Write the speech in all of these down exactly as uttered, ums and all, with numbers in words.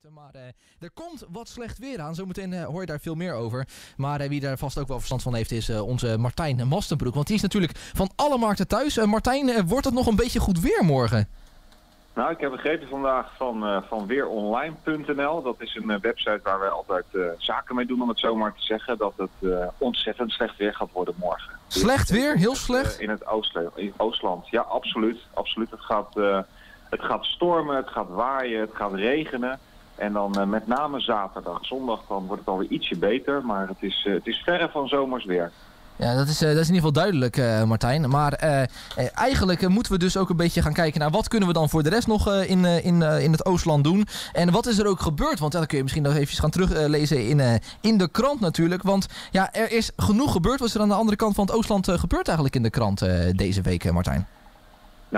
zitten. Maar uh, er komt wat slecht weer aan. Zometeen uh, hoor je daar veel meer over. Maar uh, wie daar vast ook wel verstand van heeft is uh, onze Martijn Mastenbroek. Want die is natuurlijk van alle markten thuis. Uh, Martijn, uh, wordt het nog een beetje goed weer morgen? Nou, ik heb begrepen vandaag van, uh, van weer online punt n l. Dat is een uh, website waar we altijd uh, zaken mee doen, om het zo maar te zeggen. Dat het uh, ontzettend slecht weer gaat worden morgen. Slecht weer? Heel slecht? Uh, in het Oostland, in Oostland. Ja, absoluut. Absoluut. Het gaat... Uh, Het gaat stormen, het gaat waaien, het gaat regenen. En dan uh, met name zaterdag, zondag, dan wordt het alweer ietsje beter. Maar het is, uh, het is verre van zomers weer. Ja, dat is, uh, dat is in ieder geval duidelijk, uh, Martijn. Maar uh, uh, eigenlijk uh, moeten we dus ook een beetje gaan kijken naar wat kunnen we dan voor de rest nog uh, in, uh, in, uh, in het Oostland doen. En wat is er ook gebeurd? Want ja, dan kun je misschien nog even gaan teruglezen in, uh, in de krant natuurlijk. Want ja, er is genoeg gebeurd. Wat is er aan de andere kant van het Oostland uh, gebeurd eigenlijk in de krant uh, deze week, uh, Martijn?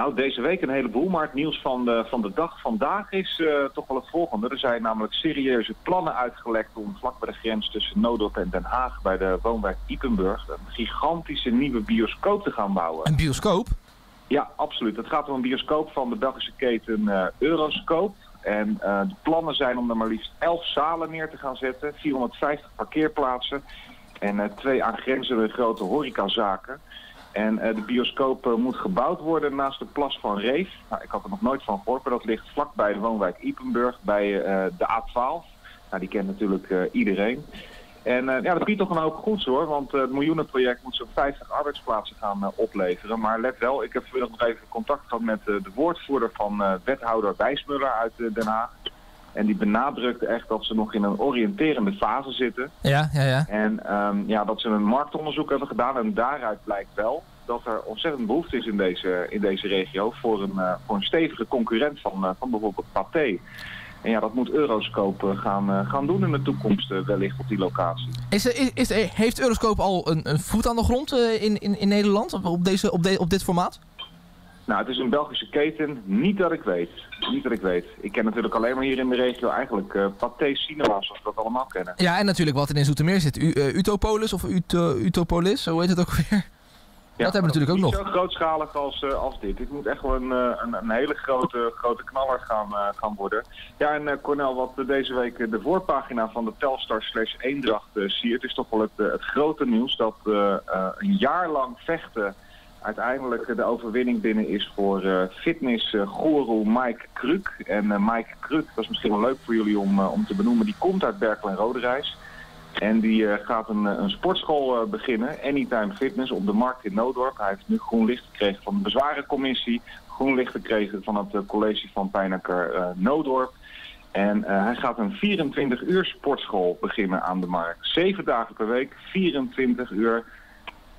Nou, deze week een heleboel, maar het nieuws van de, van de dag vandaag is uh, toch wel het volgende. Er zijn namelijk serieuze plannen uitgelekt om vlak bij de grens tussen Nootdorp en Den Haag, bij de woonwijk Ypenburg, een gigantische nieuwe bioscoop te gaan bouwen. Een bioscoop? Ja, absoluut. Het gaat om een bioscoop van de Belgische keten uh, Euroscoop. En uh, de plannen zijn om er maar liefst elf zalen neer te gaan zetten, vierhonderdvijftig parkeerplaatsen en uh, twee aangrenzende grote horecazaken. En uh, de bioscoop uh, moet gebouwd worden naast de plas van Reef. Nou, ik had er nog nooit van gehoord, maar dat ligt vlakbij de woonwijk Ypenburg, bij uh, de A twaalf. Nou, die kent natuurlijk uh, iedereen. En uh, ja, dat biedt toch een hoop goeds hoor, want uh, het miljoenenproject moet zo'n vijftig arbeidsplaatsen gaan uh, opleveren. Maar let wel, ik heb vanmiddag nog even contact gehad met uh, de woordvoerder van uh, wethouder Wijsmuller uit uh, Den Haag. En die benadrukte echt dat ze nog in een oriënterende fase zitten. Ja, ja, ja. En um, ja, dat ze een marktonderzoek hebben gedaan. En daaruit blijkt wel dat er ontzettend behoefte is in deze, in deze regio voor een, uh, voor een stevige concurrent van, uh, van bijvoorbeeld Pathé. En ja, dat moet Euroscoop uh, gaan, uh, gaan doen in de toekomst uh, wellicht op die locatie. Is, is, is, heeft Euroscoop al een, een voet aan de grond uh, in, in, in Nederland op, deze, op, de, op dit formaat? Nou, het is een Belgische keten. Niet dat ik weet. Niet dat ik weet. Ik ken natuurlijk alleen maar hier in de regio eigenlijk uh, Pathé Cinema's, zoals we dat allemaal kennen. Ja, en natuurlijk wat er in Zoetermeer zit. U, uh, Utopolis of Ut, uh, Utopolis, zo heet het ook weer. Ja, dat hebben we natuurlijk ook nog. Niet zo grootschalig als, uh, als dit. Dit moet echt wel een, een, een hele grote, grote knaller gaan, uh, gaan worden. Ja, en uh, Cornel, wat deze week de voorpagina van de Telstar slash Eendracht uh, siert, is toch wel het, uh, het grote nieuws dat uh, uh, een jaar lang vechten uiteindelijk de overwinning binnen is voor uh, fitnessgoeroe Mike Kruk. En uh, Mike Kruk, dat is misschien wel leuk voor jullie om, uh, om te benoemen, die komt uit Berkel en Roderijs. En die uh, gaat een, een sportschool uh, beginnen, Anytime Fitness, op de markt in Nootdorp. Hij heeft nu groen licht gekregen van de bezwarencommissie, groen licht gekregen van het uh, college van Pijnacker-Nootdorp. Uh, en uh, hij gaat een vierentwintig uur sportschool beginnen aan de markt. Zeven dagen per week, vierentwintig uur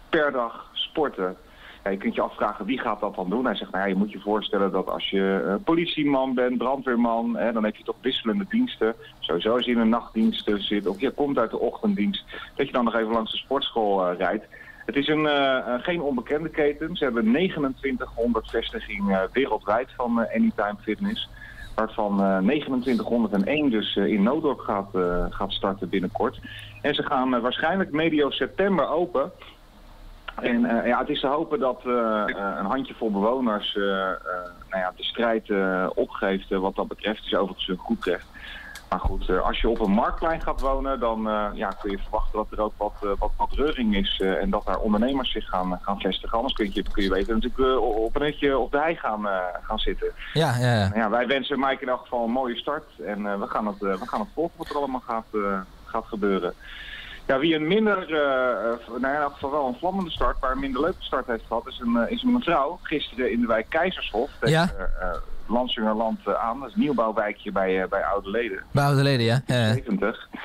per dag sporten. Ja, je kunt je afvragen wie gaat dat dan doen. Hij zegt, nou ja, je moet je voorstellen dat als je uh, politieman bent, brandweerman, hè, dan heb je toch wisselende diensten. Sowieso als je in een nachtdienst uh, zit of je komt uit de ochtenddienst, dat je dan nog even langs de sportschool uh, rijdt. Het is een, uh, geen onbekende keten. Ze hebben negenentwintighonderd vestigingen uh, wereldwijd van uh, Anytime Fitness. Waarvan uh, negenentwintighonderdéén dus uh, in Nootdorp gaat, uh, gaat starten binnenkort. En ze gaan uh, waarschijnlijk medio september open. En uh, ja, het is te hopen dat uh, uh, een handjevol bewoners uh, uh, nou ja, de strijd uh, opgeeft uh, wat dat betreft. Is overigens een goed recht. Maar goed, uh, als je op een marktplein gaat wonen, dan uh, ja, kun je verwachten dat er ook wat, uh, wat, wat reuring is. Uh, en dat daar ondernemers zich gaan, gaan vestigen. Anders kun je, kun je weten natuurlijk uh, op een netje op de hei gaan, uh, gaan zitten. Ja, ja, ja. Ja, wij wensen Mike in elk geval een mooie start. En uh, we, gaan het, uh, we gaan het volgen wat er allemaal gaat, uh, gaat gebeuren. Ja, wie een minder, uh, nou ja, wel een vlammende start, maar een minder leuke start heeft gehad, is een, uh, is een mevrouw gisteren in de wijk Keizershof tegen ja. uh, Lansingerland uh, aan. Dat is een nieuwbouwwijkje bij, uh, bij Oude Leden. Bij Oude Leden, ja. zeventig. Uh.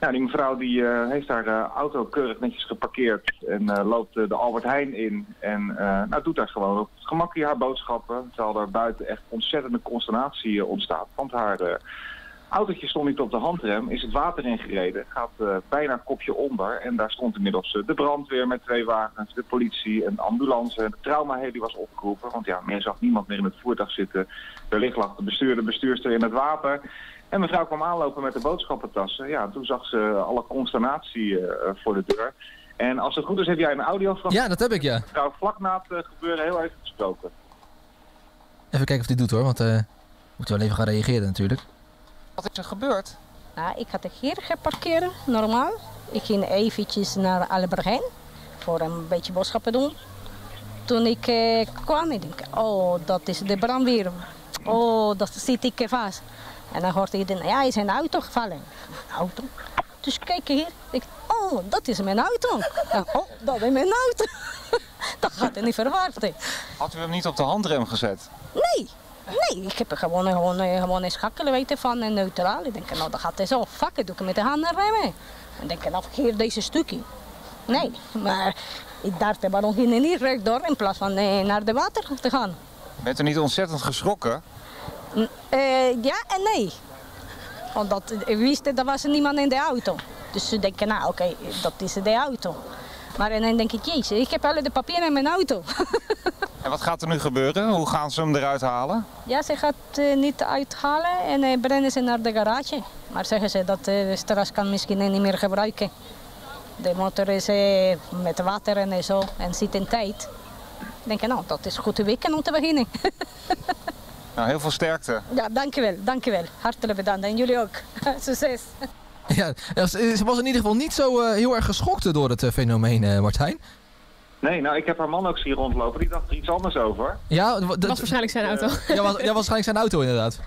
Nou, die mevrouw die, uh, heeft haar uh, auto keurig netjes geparkeerd en uh, loopt uh, de Albert Heijn in en uh, nou, doet daar gewoon op het gemakje haar boodschappen, terwijl er buiten echt ontzettende consternatie uh, ontstaat, want haar... Uh, autootje stond niet op de handrem, is het water ingereden, gaat uh, bijna een kopje onder. En daar stond inmiddels uh, de brandweer met twee wagens, de politie, een ambulance. De traumaheli was opgeroepen, want ja, men zag niemand meer in het voertuig zitten. Wellicht lag de bestuurder, bestuurster in het water. En mevrouw kwam aanlopen met de boodschappentassen. Ja, toen zag ze alle consternatie uh, voor de deur. En als het goed is, heb jij een audiofragment? Ja, dat heb ik, ja. Mevrouw vlak na het uh, gebeuren heel even gesproken. Even kijken of die doet hoor, want uh, moeten we wel even gaan reageren natuurlijk. Wat is er gebeurd? Nou, ik had hier geparkeerd, normaal. Ik ging eventjes naar Albert Heijn voor een beetje boodschappen doen. Toen ik eh, kwam, ik denk, oh, dat is de brandweer. Oh, dat zit ik vast. En dan hoorde ik, ja, is een auto gevallen. Auto? Dus kijk hier, ik, oh, dat is mijn auto. En, oh, dat is mijn auto. Dat had ik niet verwacht. Had u hem niet op de handrem gezet? Nee, nee, ik heb er gewoon, gewoon, gewoon een schakelen weten van en neutraal. Ik denk, nou, dat gaat hij zo. Fuck, doe ik met de handen remmen. En denk, nou, hier deze stukje. Nee, maar ik dacht, waarom ging hij niet rechtdoor in plaats van eh, naar de water te gaan? Bent u niet ontzettend geschrokken? N eh, ja en nee. Omdat ik wist, er was niemand in de auto. Dus ze denken, nou oké, okay, dat is de auto. Maar en dan denk ik, jezus, ik heb alle de papieren in mijn auto. En wat gaat er nu gebeuren? Hoe gaan ze hem eruit halen? Ja, ze gaat uh, niet uithalen en uh, brengen ze naar de garage. Maar zeggen ze dat uh, de straat kan misschien niet meer gebruiken. De motor is uh, met water en zo en zit in tijd. Ik denk, nou, dat is goed weekend om te beginnen. Nou, heel veel sterkte. Ja, dankjewel, dankjewel. Hartelijk bedankt en jullie ook. Succes. Ja, ze was in ieder geval niet zo uh, heel erg geschokt door het uh, fenomeen, uh, Martijn. Nee, nou, ik heb haar man ook zien rondlopen. Die dacht er iets anders over. Ja, dat was waarschijnlijk zijn auto. Uh, ja, was, ja, was waarschijnlijk zijn auto, inderdaad.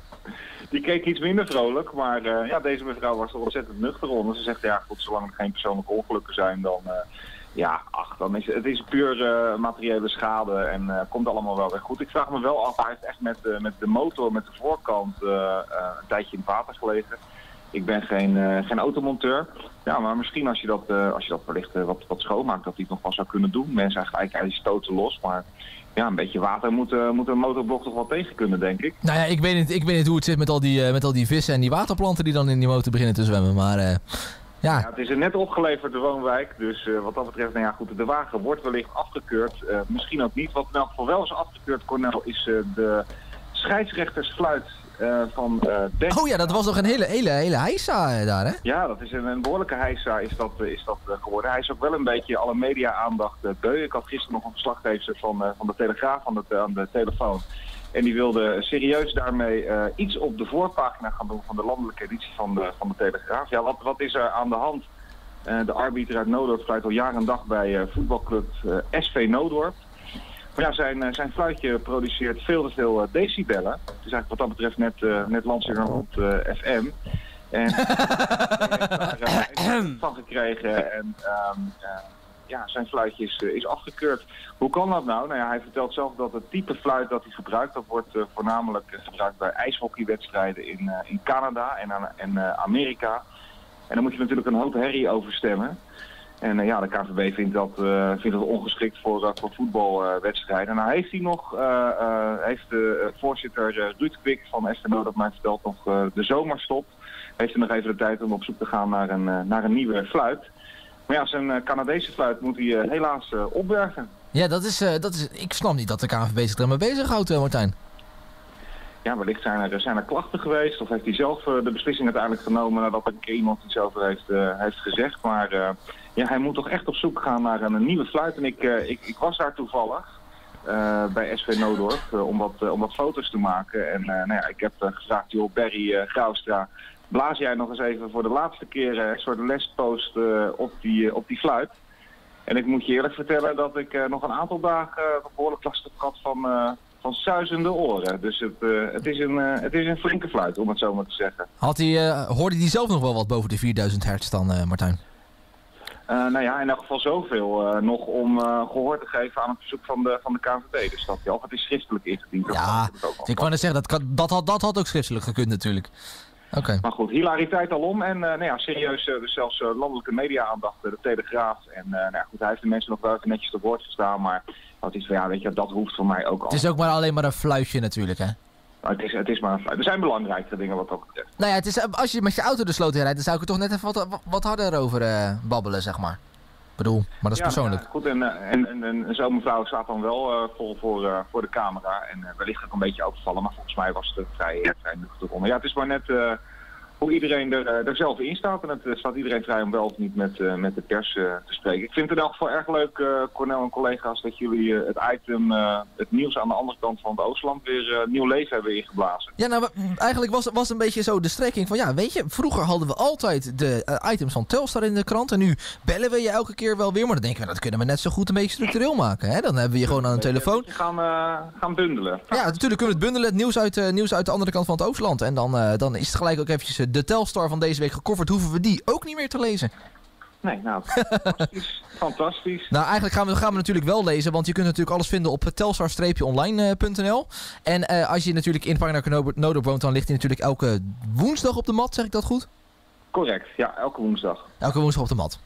Die keek iets minder vrolijk, maar uh, ja, deze mevrouw was er ontzettend nuchter onder. Ze zegt, ja goed, zolang er geen persoonlijke ongelukken zijn, dan... Uh, Ja, ach, dan is, het is puur uh, materiële schade en uh, komt allemaal wel weer goed. Ik vraag me wel af, hij heeft echt met, uh, met de motor, met de voorkant, uh, uh, een tijdje in het water gelegen. Ik ben geen, uh, geen automonteur. Ja, maar misschien als je dat, uh, als je dat wellicht uh, wat, wat schoonmaakt, dat hij het nog wel zou kunnen doen. Mensen eigenlijk eigenlijk die stoten los, maar... Ja, een beetje water moet, uh, moet een motorblok toch wel tegen kunnen, denk ik. Nou ja, ik weet niet, ik weet niet hoe het zit met al, die, uh, met al die vissen en die waterplanten die dan in die motor beginnen te zwemmen, maar... Uh... Ja. Ja, het is er net opgeleverd, de woonwijk, dus uh, wat dat betreft, nou ja goed, de wagen wordt wellicht afgekeurd, uh, misschien ook niet. Wat in elk geval wel is afgekeurd, Cornel, is uh, de scheidsrechtersfluit uh, van uh, Den Haag. Oh ja, dat was nog een hele, hele, hele heisa daar, hè? Ja, dat is een, een behoorlijke heisa is dat, uh, is dat uh, geworden. Hij is ook wel een beetje alle media-aandacht uh, beu. Ik had gisteren nog een verslaggever van, uh, van de Telegraaf aan de, aan de telefoon. En die wilde serieus daarmee uh, iets op de voorpagina gaan doen van de landelijke editie van de, van de Telegraaf. Ja, wat, wat is er aan de hand? Uh, de arbiter uit Nootdorp fluit al jaar en dag bij uh, voetbalclub uh, S V Nootdorp. Maar ja, zijn, uh, zijn fluitje produceert veel te veel uh, decibellen. Het is eigenlijk wat dat betreft net, uh, net Lansingerland uh, F M. En daar heeft hij een van gekregen en... Um, uh, Ja, zijn fluitje is, is afgekeurd. Hoe kan dat nou? Nou ja, hij vertelt zelf dat het type fluit dat hij gebruikt, dat wordt uh, voornamelijk gebruikt bij ijshockeywedstrijden in, uh, in Canada en, aan, en uh, Amerika. En dan moet je natuurlijk een hoop herrie over stemmen. En uh, ja, de K V B vindt dat, uh, vindt dat ongeschikt voor, uh, voor voetbalwedstrijden. Uh, nou heeft hij nog, uh, uh, heeft de voorzitter uh, Ruud Kwik van S V Nootdorp mij verteld nog uh, de zomerstop. Heeft hij nog even de tijd om op zoek te gaan naar een, uh, naar een nieuwe fluit. Maar ja, zijn Canadese fluit moet hij uh, helaas uh, opbergen. Ja, dat is, uh, dat is... Ik snap niet dat de K V B zich ermee bezighoudt, uh, Martijn. Ja, wellicht zijn er, zijn er klachten geweest. Of heeft hij zelf uh, de beslissing uiteindelijk genomen nadat er een keer iemand iets over heeft, uh, heeft gezegd. Maar uh, ja, hij moet toch echt op zoek gaan naar een nieuwe fluit. En ik, uh, ik, ik was daar toevallig uh, bij S V Nootdorp uh, om, wat, uh, om wat foto's te maken. En uh, nou ja, ik heb uh, gevraagd, joh, Berry uh, Graustra... Blaas jij nog eens even voor de laatste keer een soort lespost uh, op, die, uh, op die fluit. En ik moet je eerlijk vertellen dat ik uh, nog een aantal dagen uh, behoorlijk last heb gehad van, uh, van suizende oren. Dus het, uh, het, is een, uh, het is een flinke fluit, om het zo maar te zeggen. Had hij, uh, hoorde hij zelf nog wel wat boven de vierduizend hertz dan, uh, Martijn? Uh, nou ja, in elk geval zoveel uh, nog om uh, gehoor te geven aan het verzoek van de, van de K V B. Dus dat, ja, het is schriftelijk ingediend. Ja, ik wou net zeggen, dat, dat, had, dat had ook schriftelijk gekund natuurlijk. Okay. Maar goed, hilariteit alom en uh, nou ja, serieus uh, dus zelfs uh, landelijke media-aandacht, de Telegraaf. En uh, nou ja, goed, hij heeft de mensen nog wel even netjes te woord gestaan, maar dat is van ja, weet je, dat hoeft voor mij ook al. Het is ook maar alleen maar een fluitje natuurlijk, hè? Nou, het, is, het is maar een fluitje. Er zijn belangrijke dingen wat dat betreft. Nou ja, het is, als je met je auto de sloot in rijdt, dan zou ik er toch net even wat, wat harder over uh, babbelen, zeg maar. Ik bedoel, maar dat is ja, persoonlijk. Ja, goed, en, en, en, en zo'n mevrouw staat dan wel uh, vol voor, uh, voor de camera. En uh, wellicht ook een beetje overvallen, maar volgens mij was het vrij, vrij nuchter onder. Ja, het is maar net uh, hoe iedereen er, er zelf in staat. En het staat iedereen vrij om wel of niet met, uh, met de pers uh, te spreken. Ik vind het in elk geval erg leuk, uh, Cornel en collega's, dat jullie uh, het item, uh, het nieuws aan de andere kant van het Oostland, weer uh, nieuw leven hebben ingeblazen. Ja, nou, eigenlijk was het een beetje zo de strekking van, ja, weet je, vroeger hadden we altijd de uh, items van Telstar in de krant en nu bellen we je elke keer wel weer. Maar dan denken we, dat kunnen we net zo goed een beetje structureel maken. Hè? Dan hebben we je gewoon aan de telefoon. We gaan, uh, gaan bundelen. Ja, natuurlijk kunnen we het bundelen, het nieuws uit, uh, nieuws uit de andere kant van het Oostland. En dan, uh, dan is het gelijk ook eventjes de Telstar van deze week gecoverd, hoeven we die ook niet meer te lezen. Nee, nou, fantastisch. fantastisch. Nou, eigenlijk gaan we, gaan we natuurlijk wel lezen, want je kunt natuurlijk alles vinden op telstar online punt n l. En uh, als je natuurlijk in Pijnacker-Nootdorp woont, dan ligt hij natuurlijk elke woensdag op de mat, zeg ik dat goed? Correct, ja, elke woensdag. Elke woensdag op de mat.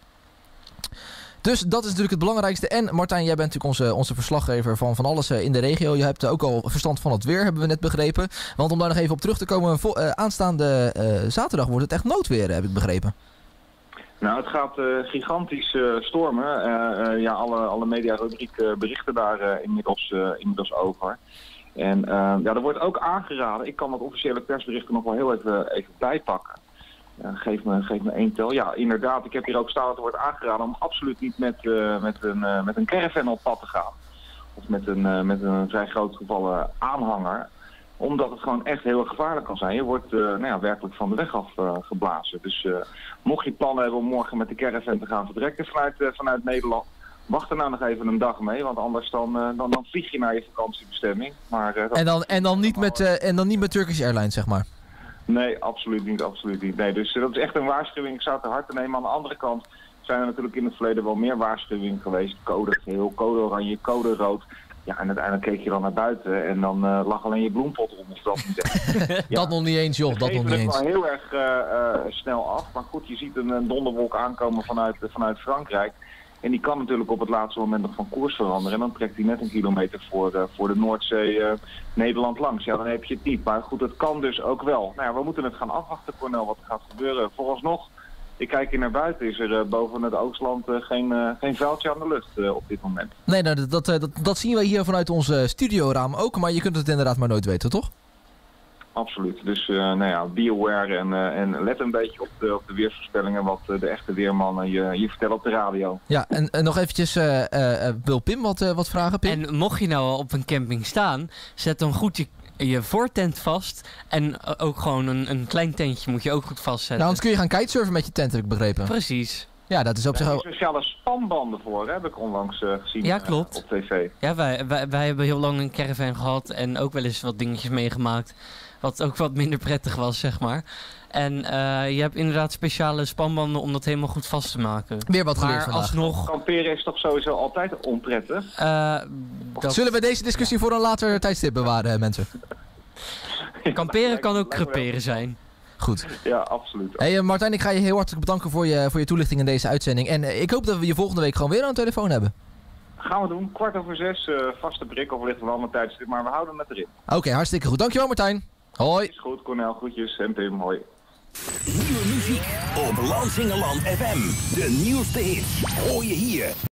Dus dat is natuurlijk het belangrijkste. En Martijn, jij bent natuurlijk onze, onze verslaggever van van alles in de regio. Je hebt ook al verstand van het weer, hebben we net begrepen. Want om daar nog even op terug te komen, uh, aanstaande uh, zaterdag wordt het echt noodweer, heb ik begrepen. Nou, het gaat uh, gigantisch uh, stormen. Uh, uh, ja, alle, alle mediarubrieken uh, berichten daar uh, inmiddels, uh, inmiddels over. En uh, ja, er wordt ook aangeraden, ik kan dat officiële persbericht nog wel heel even, even bijpakken. Uh, geef me, geef me één tel. Ja, inderdaad, ik heb hier ook staan dat er wordt aangeraden om absoluut niet met, uh, met, een, uh, met een caravan op pad te gaan. Of met een, uh, met een vrij groot gevallen aanhanger. Omdat het gewoon echt heel gevaarlijk kan zijn. Je wordt uh, nou ja, werkelijk van de weg af uh, geblazen. Dus uh, mocht je plannen hebben om morgen met de caravan te gaan vertrekken vanuit, uh, vanuit Nederland, wacht er nou nog even een dag mee, want anders dan, uh, dan, dan vlieg je naar je vakantiebestemming. Maar, uh, dat en, dan, en, dan niet met, uh, en dan niet met Turkish Airlines, zeg maar? Nee, absoluut niet, absoluut niet. Nee, dus uh, dat is echt een waarschuwing. Ik zou het te hard nemen. Aan de andere kant zijn er natuurlijk in het verleden wel meer waarschuwingen geweest. Code geel, code oranje, code rood. Ja, en uiteindelijk keek je dan naar buiten en dan uh, lag alleen je bloempot om. Of dat niet echt. Ja. Dat nog niet eens, joh. Dat nog niet eens. Het geeft wel heel erg uh, uh, snel af. Maar goed, je ziet een, een donderwolk aankomen vanuit, uh, vanuit Frankrijk. En die kan natuurlijk op het laatste moment nog van koers veranderen. En dan trekt hij net een kilometer voor, uh, voor de Noordzee uh, Nederland langs. Ja, dan heb je het niet. Maar goed, het kan dus ook wel. Nou ja, we moeten het gaan afwachten, Cornel, wat er gaat gebeuren. Vooralsnog, ik kijk hier naar buiten, is er uh, boven het Oostland uh, geen, uh, geen vuiltje aan de lucht uh, op dit moment. Nee, nou, dat, dat, dat, dat zien wij hier vanuit ons uh, studioraam ook. Maar je kunt het inderdaad maar nooit weten, toch? Absoluut. Dus uh, nou ja, be aware en, uh, en let een beetje op de, op de weersvoorspellingen wat uh, de echte weermannen je, je vertellen op de radio. Ja, en, en nog eventjes uh, uh, wil Pim wat, uh, wat vragen, Pim? En mocht je nou op een camping staan, zet dan goed je, je voortent vast en ook gewoon een, een klein tentje moet je ook goed vastzetten. Nou, anders kun je gaan kitesurfen met je tent, heb ik begrepen. Precies. Ja, dat is op zich ook. Er zijn speciale spanbanden voor, hè, heb ik onlangs uh, gezien, ja, klopt. Uh, op tv. Ja, wij, wij, wij hebben heel lang een caravan gehad en ook wel eens wat dingetjes meegemaakt. Wat ook wat minder prettig was, zeg maar. En uh, je hebt inderdaad speciale spanbanden om dat helemaal goed vast te maken. Weer wat geleerd vandaag. Maar alsnog... Kamperen is toch sowieso altijd onprettig? Uh, dat... Zullen we deze discussie voor een later tijdstip bewaren, mensen? Kamperen kan ook creperen zijn. Goed. Ja, absoluut. Hey, Martijn, ik ga je heel hartelijk bedanken voor je, voor je toelichting in deze uitzending. En uh, ik hoop dat we je volgende week gewoon weer aan de telefoon hebben. Gaan we doen. Kwart over zes, uh, vaste prik, of ligt er wel een tijdstip, maar we houden het erin. Oké, okay, hartstikke goed. Dankjewel, Martijn. Hoi. Is goed, Cornel. Groetjes en Pim. Hoi. Nieuwe muziek op Lansingerland F M. De nieuwste hits hoor je hier.